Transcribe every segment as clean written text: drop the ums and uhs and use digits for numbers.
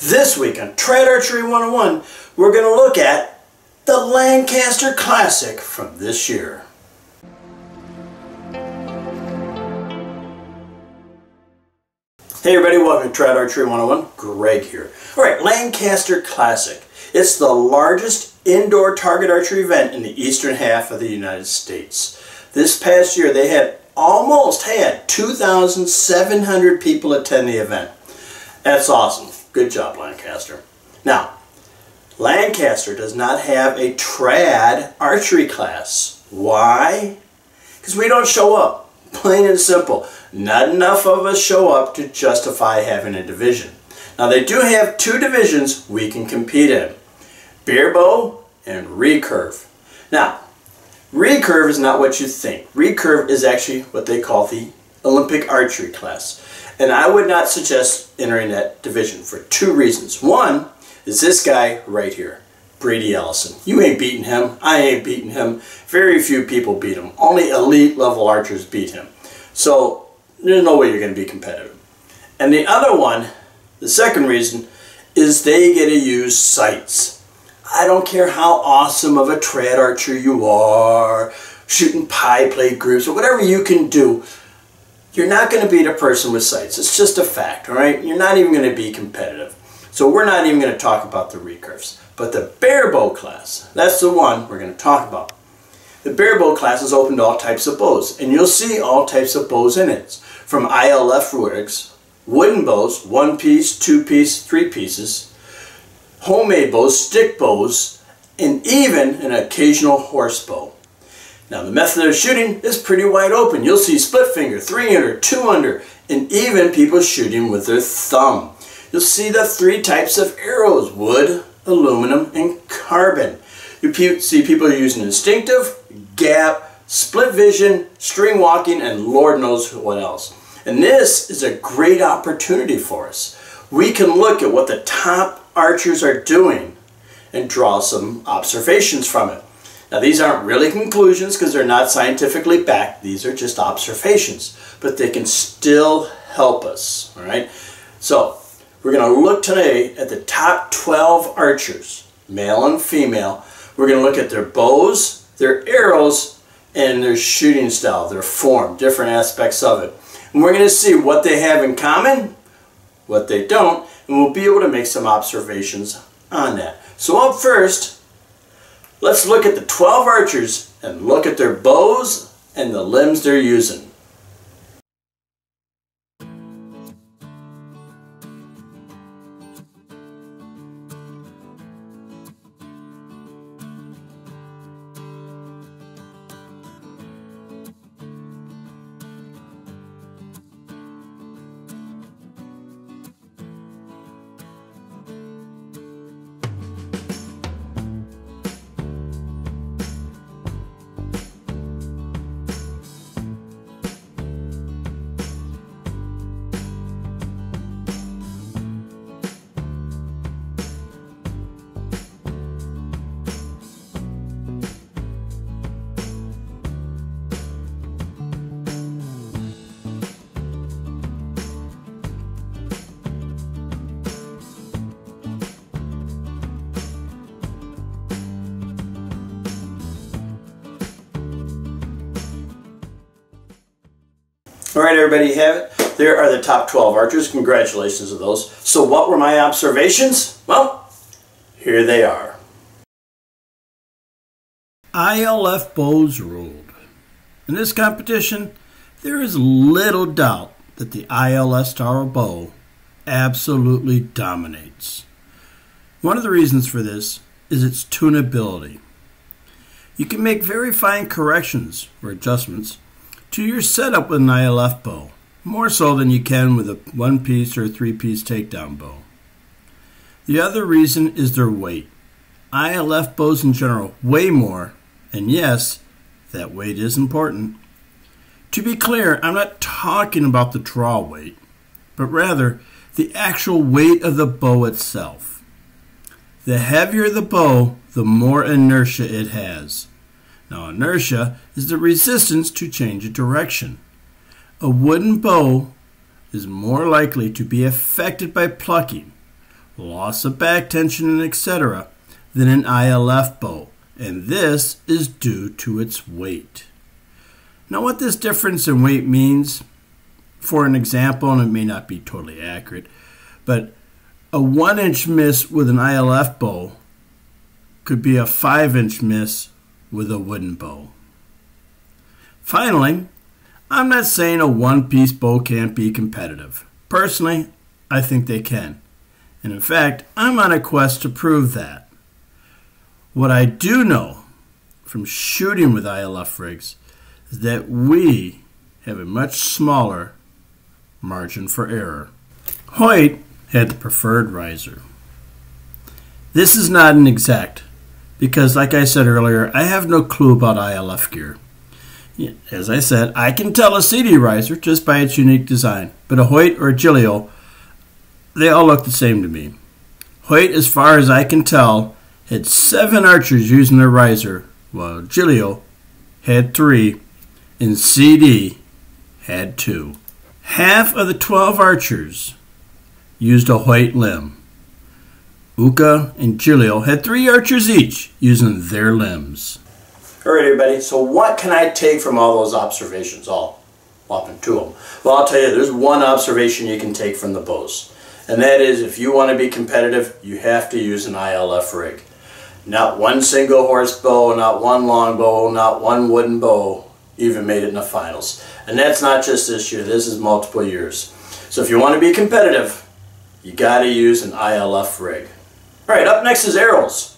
This week on Trad Archery 101, we're going to look at the Lancaster Classic from this year. Hey everybody, welcome to Trad Archery 101. Greg here. Alright, Lancaster Classic. It's the largest indoor target archery event in the eastern half of the United States. This past year they had almost had 2,700 people attend the event. That's awesome. Good job, Lancaster. Now, Lancaster does not have a trad archery class. Why? Because we don't show up. Plain and simple. Not enough of us show up to justify having a division. Now, they do have two divisions we can compete in. Beer bow and recurve. Now, recurve is not what you think. Recurve is actually what they call the Olympic archery class. And I would not suggest entering that division for two reasons. One is this guy right here, Brady Ellison. You ain't beating him. I ain't beating him. Very few people beat him. Only elite level archers beat him. So there's no way you're going to be competitive. And the other one, the second reason, is they get to use sights. I don't care how awesome of a trad archer you are, shooting pie plate groups or whatever you can do. You're not going to beat a person with sights. It's just a fact, all right? You're not even going to be competitive. So we're not even going to talk about the recurves. But the bear bow class, that's the one we're going to talk about. The bear bow class is open to all types of bows, and you'll see all types of bows in it. From ILF rigs, wooden bows, one piece, two piece, three pieces, homemade bows, stick bows, and even an occasional horse bow. Now the method of shooting is pretty wide open. You'll see split finger, 3-under, 2-under, and even people shooting with their thumb. You'll see the three types of arrows, wood, aluminum, and carbon. You see people using instinctive, gap, split vision, string walking, and Lord knows what else. And this is a great opportunity for us. We can look at what the top archers are doing and draw some observations from it. Now these aren't really conclusions because they're not scientifically backed. These are just observations, but they can still help us, all right? So we're going to look today at the top 12 archers, male and female. We're going to look at their bows, their arrows, and their shooting style, their form, different aspects of it. And we're going to see what they have in common, what they don't, and we'll be able to make some observations on that. So up first, let's look at the 12 archers and look at their bows and the limbs they're using. Alright everybody, you have it. There are the top 12 archers. Congratulations to those. So what were my observations? Well, here they are. ILF bows ruled. In this competition, there is little doubt that the ILF style bow absolutely dominates. One of the reasons for this is its tunability. You can make very fine corrections or adjustments to your setup with an ILF bow, more so than you can with a one-piece or three-piece takedown bow. The other reason is their weight. ILF bows in general weigh more, and yes, that weight is important. To be clear, I'm not talking about the draw weight, but rather the actual weight of the bow itself. The heavier the bow, the more inertia it has. Now, inertia is the resistance to change of direction. A wooden bow is more likely to be affected by plucking, loss of back tension, etc. than an ILF bow, and this is due to its weight. Now what this difference in weight means, for an example, and it may not be totally accurate, but a 1-inch miss with an ILF bow could be a 5-inch miss with a wooden bow. Finally, I'm not saying a one-piece bow can't be competitive. Personally, I think they can. And in fact, I'm on a quest to prove that. What I do know from shooting with ILF rigs is that we have a much smaller margin for error. Hoyt had the preferred riser. This is not an exact, because like I said earlier, I have no clue about ILF gear. As I said, I can tell a CD riser just by its unique design, but a Hoyt or a Gillo, they all look the same to me. Hoyt, as far as I can tell, had 7 archers using their riser, while Gillo had 3, and CD had 2. Half of the 12 archers used a Hoyt limb. Uka and Chilio had 3 archers each using their limbs. All right, everybody, so what can I take from all those observations? I'll hop into them. Well, I'll tell you, there's one observation you can take from the bows, and that is if you want to be competitive, you have to use an ILF rig. Not one single horse bow, not one long bow, not one wooden bow even made it in the finals. And that's not just this year, this is multiple years. So if you want to be competitive, you got to use an ILF rig. All right, up next is arrows.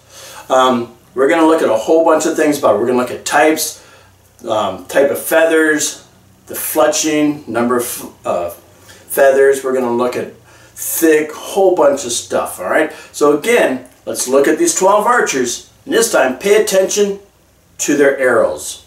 We're going to look at a whole bunch of things, but we're going to look at types, type of feathers, the fletching, number of feathers. We're going to look at thick, whole bunch of stuff, all right? So again, let's look at these 12 archers, and this time pay attention to their arrows.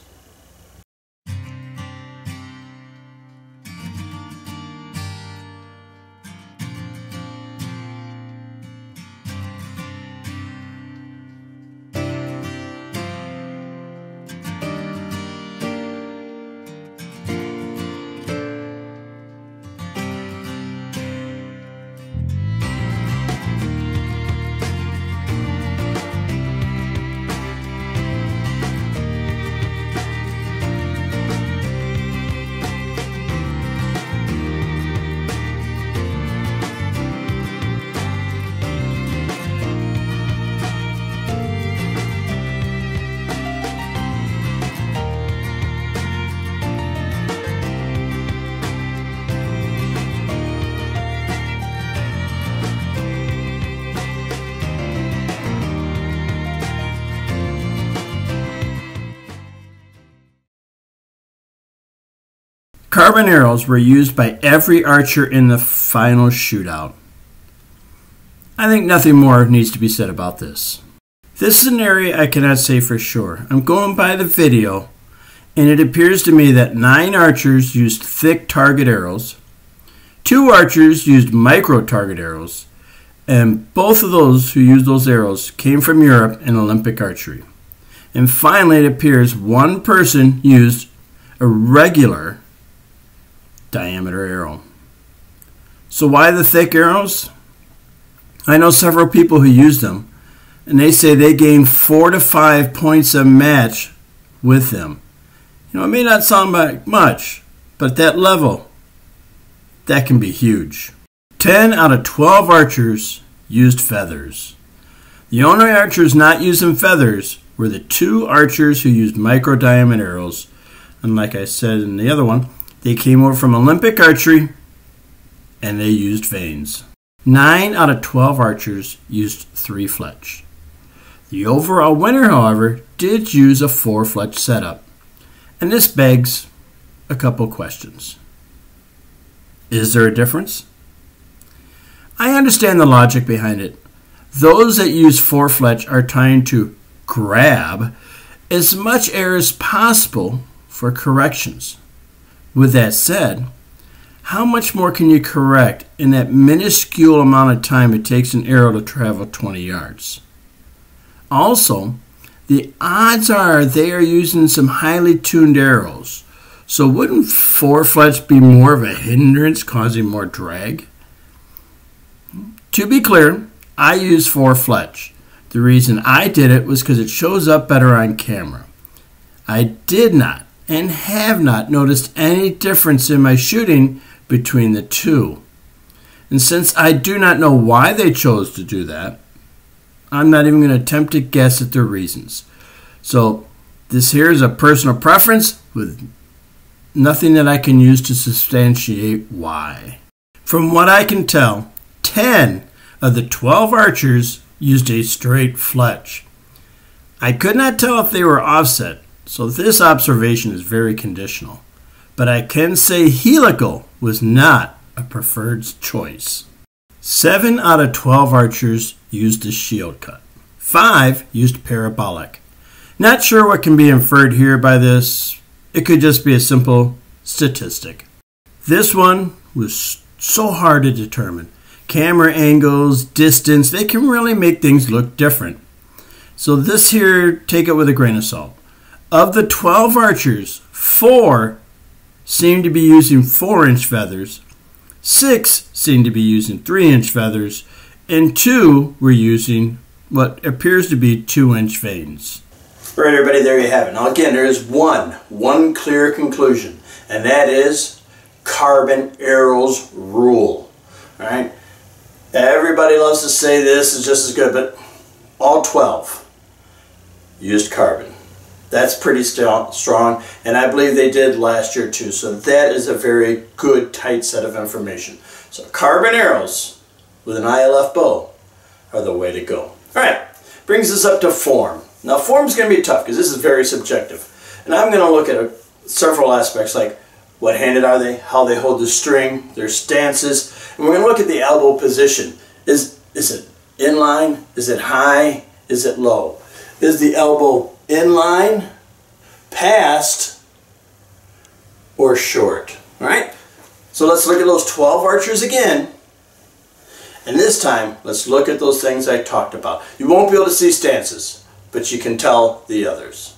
Carbon arrows were used by every archer in the final shootout. I think nothing more needs to be said about this. This is an area I cannot say for sure. I'm going by the video, and it appears to me that 9 archers used thick target arrows, 2 archers used micro target arrows, and both of those who used those arrows came from Europe and Olympic archery. And finally, it appears one person used a regular diameter arrow. So why the thick arrows? I know several people who use them, and they say they gain 4 to 5 points a match with them. You know, it may not sound like much, but at that level, that can be huge. 10 out of 12 archers used feathers. The only archers not using feathers were the 2 archers who used micro diameter arrows, and like I said in the other one, they came over from Olympic archery, and they used vanes. 9 out of 12 archers used 3 fletch. The overall winner, however, did use a 4 fletch setup. And this begs a couple questions. Is there a difference? I understand the logic behind it. Those that use 4 fletch are trying to grab as much air as possible for corrections. With that said, how much more can you correct in that minuscule amount of time it takes an arrow to travel 20 yards? Also, the odds are they are using some highly tuned arrows, so wouldn't 4 fletch be more of a hindrance causing more drag? To be clear, I use 4 Fletch. The reason I did it was because it shows up better on camera. I did not and have not noticed any difference in my shooting between the two. And since I do not know why they chose to do that, I'm not even going to attempt to guess at their reasons. So this here is a personal preference with nothing that I can use to substantiate why. From what I can tell, 10 of the 12 archers used a straight Fletch. I could not tell if they were offset, so this observation is very conditional. But I can say helical was not a preferred choice. 7 out of 12 archers used a shield cut. 5 used parabolic. Not sure what can be inferred here by this. It could just be a simple statistic. This one was so hard to determine. Camera angles, distance, they can really make things look different. So this here, take it with a grain of salt. Of the 12 archers, 4 seem to be using 4-inch feathers, 6 seem to be using 3-inch feathers, and 2 were using what appears to be 2-inch vanes. All right, everybody, there you have it. Now again, there is one clear conclusion, and that is carbon arrows rule. All right, everybody loves to say this is just as good, but all 12 used carbon. That's pretty strong, and I believe they did last year too, so that is a very good tight set of information. So carbon arrows with an ILF bow are the way to go. All right, brings us up to form. Now form's going to be tough because this is very subjective, and I'm going to look at several aspects like what handed are they, how they hold the string, their stances, and we're going to look at the elbow position. Is it inline? Is it high? Is it low? Is the elbow inline, past, or short? All right, so let's look at those 12 archers again, and this time let's look at those things I talked about. You won't be able to see stances, but you can tell the others.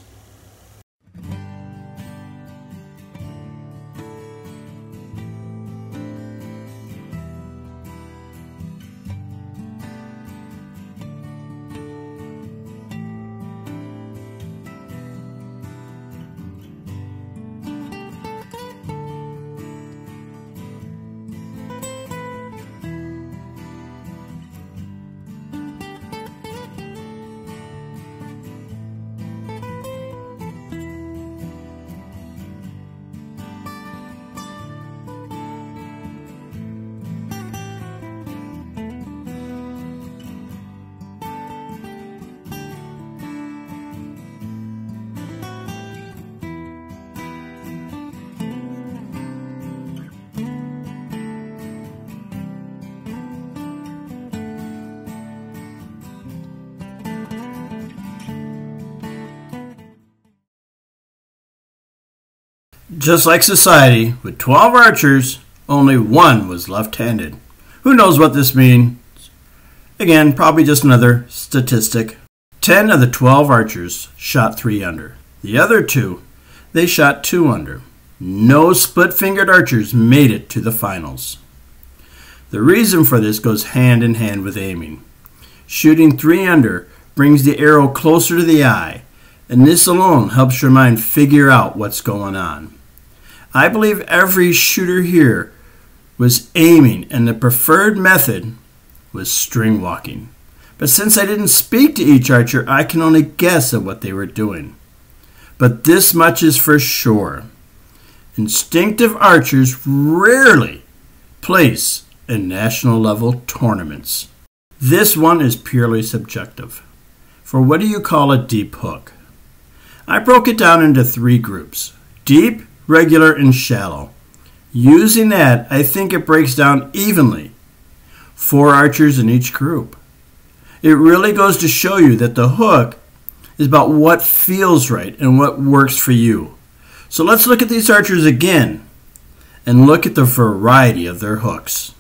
Just like society, with 12 archers, only 1 was left-handed. Who knows what this means? Again, probably just another statistic. 10 of the 12 archers shot 3 under. The other 2, they shot 2 under. No split-fingered archers made it to the finals. The reason for this goes hand in hand with aiming. Shooting 3 under brings the arrow closer to the eye, and this alone helps your mind figure out what's going on. I believe every shooter here was aiming, and the preferred method was string walking. But since I didn't speak to each archer, I can only guess at what they were doing. But this much is for sure. Instinctive archers rarely place in national level tournaments. This one is purely subjective. For what do you call a deep hook? I broke it down into 3 groups: deep, regular, and shallow. Using that, I think it breaks down evenly. 4 archers in each group. It really goes to show you that the hook is about what feels right and what works for you. So let's look at these archers again and look at the variety of their hooks.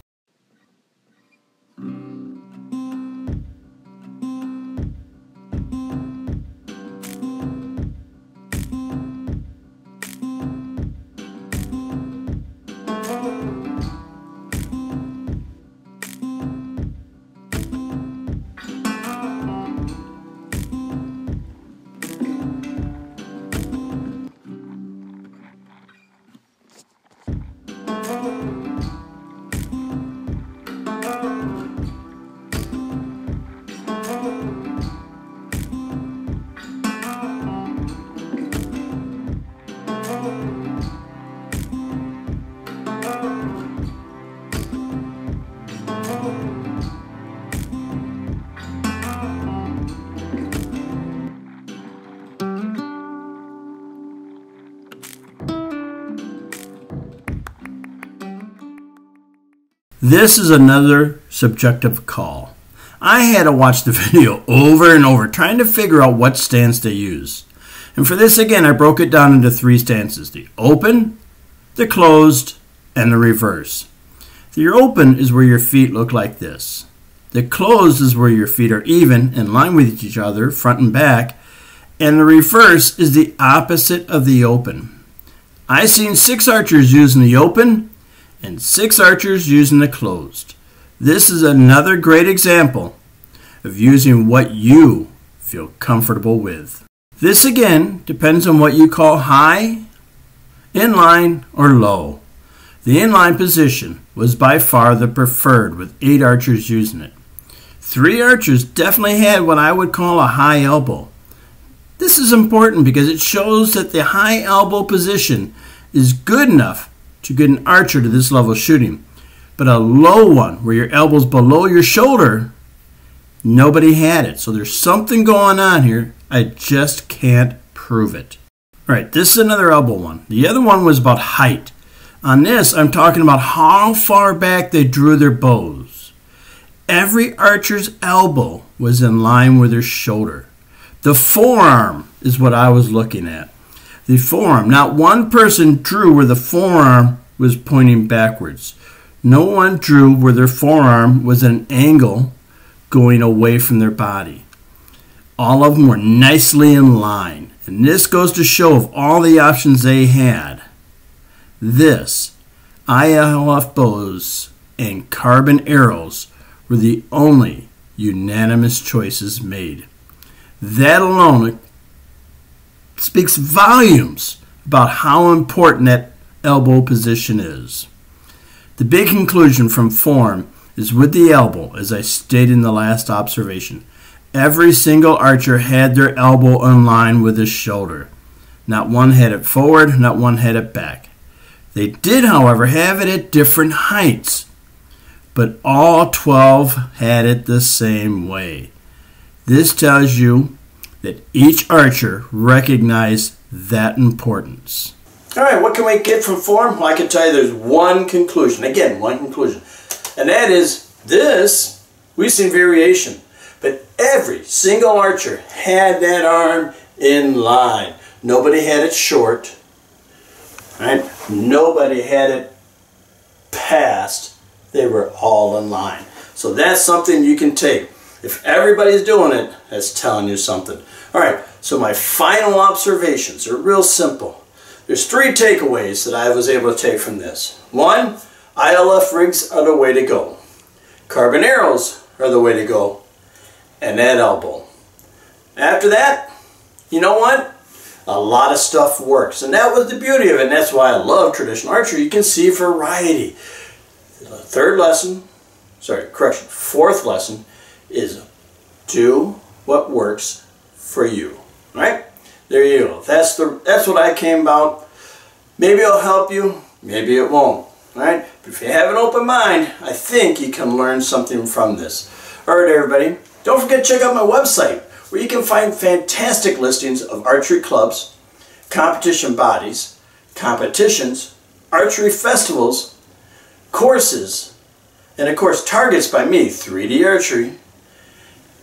This is another subjective call. I had to watch the video over and over trying to figure out what stance to use. And for this, again, I broke it down into three stances: the open, the closed, and the reverse. The open is where your feet look like this. The closed is where your feet are even, in line with each other, front and back. And the reverse is the opposite of the open. I've seen 6 archers using the open and 6 archers using the closed. This is another great example of using what you feel comfortable with. This again depends on what you call high, inline, or low. The inline position was by far the preferred, with 8 archers using it. 3 archers definitely had what I would call a high elbow. This is important because it shows that the high elbow position is good enough to get an archer to this level shooting. But a low one, where your elbow's below your shoulder, nobody had it. So there's something going on here. I just can't prove it. All right, this is another elbow one. The other one was about height. On this, I'm talking about how far back they drew their bows. Every archer's elbow was in line with their shoulder. The forearm is what I was looking at. The forearm. Not one person drew where the forearm was pointing backwards. No one drew where their forearm was at an angle going away from their body. All of them were nicely in line. And this goes to show, of all the options they had, this, ILF bows and carbon arrows were the only unanimous choices made. That alone speaks volumes about how important that elbow position is. The big conclusion from form is with the elbow, as I stated in the last observation. Every single archer had their elbow in line with his shoulder. Not one had it forward, not one had it back. They did, however, have it at different heights, but all 12 had it the same way. This tells you that each archer recognized that importance. All right, what can we get from form? Well, I can tell you there's one conclusion. Again, one conclusion. And that is this. We've seen variation. But every single archer had that arm in line. Nobody had it short. Right? Nobody had it past. They were all in line. So that's something you can take. If everybody's doing it, that's telling you something. All right, so my final observations are real simple. There's 3 takeaways that I was able to take from this. 1, ILF rigs are the way to go. Carbon arrows are the way to go. And that elbow. After that, you know what? A lot of stuff works. And that was the beauty of it. And that's why I love traditional archery. You can see variety. The fourth lesson is do what works for you. All right? There you go. That's what I came about. Maybe it'll help you. Maybe it won't. All right? But if you have an open mind, I think you can learn something from this. All right, everybody. Don't forget to check out my website, where you can find fantastic listings of archery clubs, competition bodies, competitions, archery festivals, courses, and of course targets by me, 3D Archery,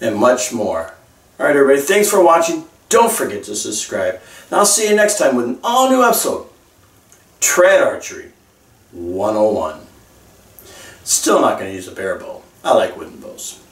and much more. All right, everybody. Thanks for watching. Don't forget to subscribe. And I'll see you next time with an all-new episode, Trad Archery 101. Still not going to use a bare bow. I like wooden bows.